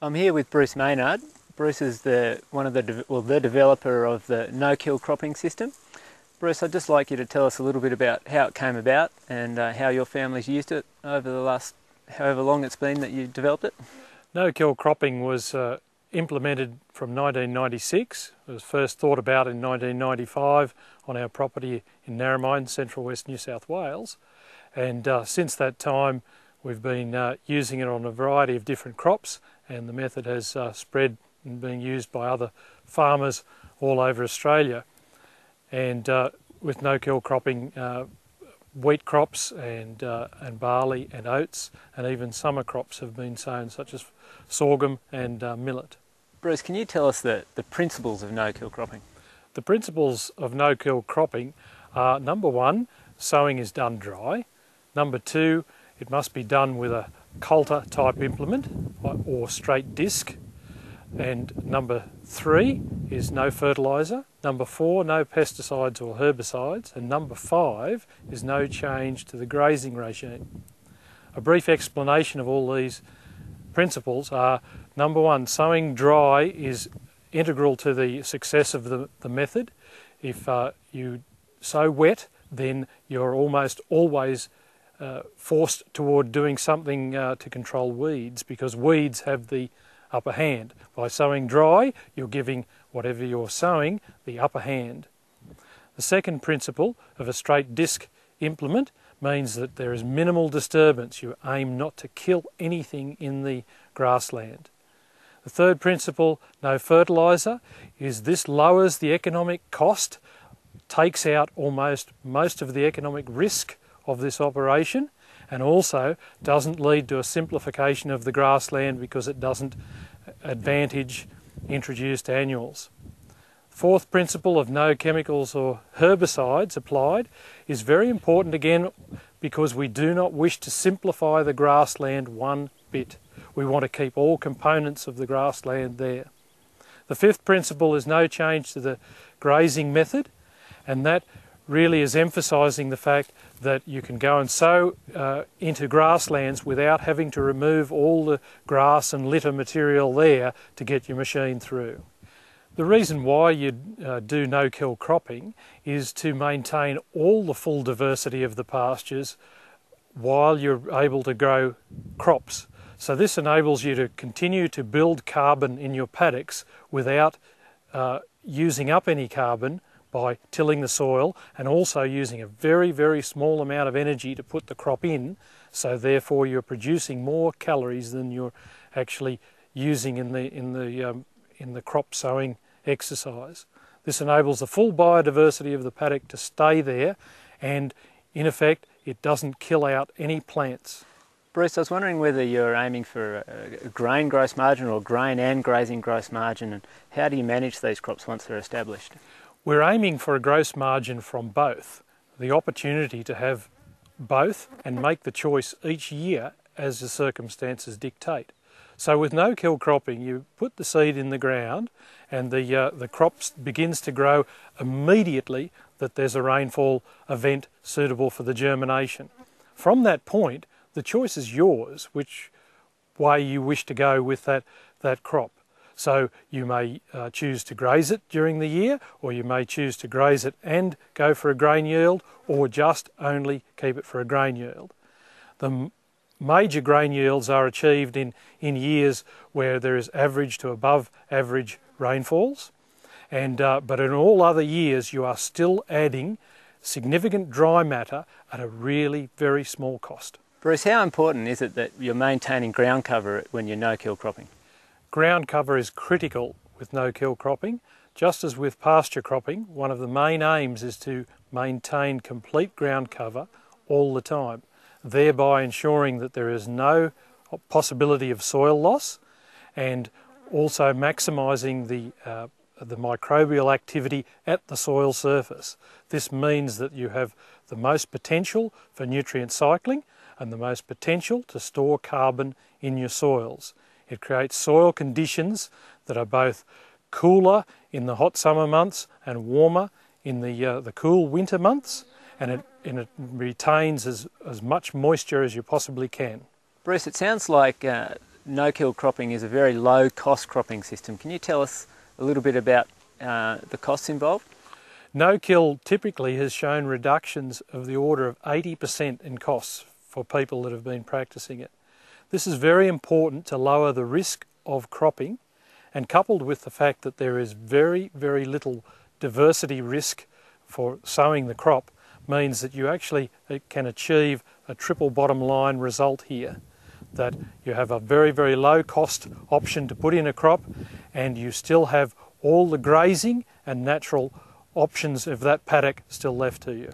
I'm here with Bruce Maynard. Bruce is the developer of the No Kill Cropping system. Bruce, I'd just like you to tell us a little bit about how it came about and how your family's used it over the last however long it's been that you developed it. No Kill Cropping was implemented from 1996. It was first thought about in 1995 on our property in Narromine, Central West New South Wales, and since that time we've been using it on a variety of different crops, and the method has spread and being used by other farmers all over Australia. And with No Kill Cropping, wheat crops and barley and oats, and even summer crops have been sown, such as sorghum and millet. Bruce, can you tell us the principles of No Kill Cropping? The principles of No Kill Cropping are, number one, sowing is done dry. Number two, it must be done with a coulter type implement or straight disc. And number three is no fertiliser. Number four, no pesticides or herbicides. And number five is no change to the grazing regime. A brief explanation of all these principles are, number one, sowing dry is integral to the success of the method. If you sow wet, then you're almost always forced toward doing something to control weeds, because weeds have the upper hand. By sowing dry, you're giving whatever you're sowing the upper hand. The second principle of a straight disc implement means that there is minimal disturbance. You aim not to kill anything in the grassland. The third principle, no fertiliser, is this lowers the economic cost, takes out almost most of the economic risk of this operation, and also doesn't lead to a simplification of the grassland because it doesn't advantage introduced annuals. Fourth principle of no chemicals or herbicides applied is very important again, because we do not wish to simplify the grassland one bit. We want to keep all components of the grassland there. The fifth principle is no change to the grazing method, and that really is emphasising the fact that you can go and sow into grasslands without having to remove all the grass and litter material there to get your machine through. The reason why you do no-kill cropping is to maintain all the full diversity of the pastures while you're able to grow crops. So this enables you to continue to build carbon in your paddocks without using up any carbon by tilling the soil, and also using a very, very small amount of energy to put the crop in, so therefore you're producing more calories than you're actually using in the crop sowing exercise. This enables the full biodiversity of the paddock to stay there, and in effect it doesn't kill out any plants. Bruce, I was wondering whether you're aiming for a grain gross margin or grain and grazing gross margin, and how do you manage these crops once they're established? We're aiming for a gross margin from both, the opportunity to have both and make the choice each year as the circumstances dictate. So with no kill cropping, you put the seed in the ground and the crop begins to grow immediately that there's a rainfall event suitable for the germination. From that point, the choice is yours, which way you wish to go with that crop. So you may choose to graze it during the year, or you may choose to graze it and go for a grain yield, or just only keep it for a grain yield. The major grain yields are achieved in years where there is average to above average rainfalls, and but in all other years you are still adding significant dry matter at a really very small cost. Bruce, how important is it that you're maintaining ground cover when you're no-kill cropping? Ground cover is critical with no-kill cropping. Just as with pasture cropping, one of the main aims is to maintain complete ground cover all the time, thereby ensuring that there is no possibility of soil loss, and also maximising the microbial activity at the soil surface. This means that you have the most potential for nutrient cycling and the most potential to store carbon in your soils. It creates soil conditions that are both cooler in the hot summer months and warmer in the cool winter months, and it retains as much moisture as you possibly can. Bruce, it sounds like No Kill Cropping is a very low cost cropping system. Can you tell us a little bit about the costs involved? No Kill typically has shown reductions of the order of 80% in costs for people that have been practicing it. This is very important to lower the risk of cropping, and coupled with the fact that there is very, very little diversity risk for sowing the crop, means that you actually can achieve a triple bottom line result here. That you have a very, very low cost option to put in a crop, and you still have all the grazing and natural options of that paddock still left to you.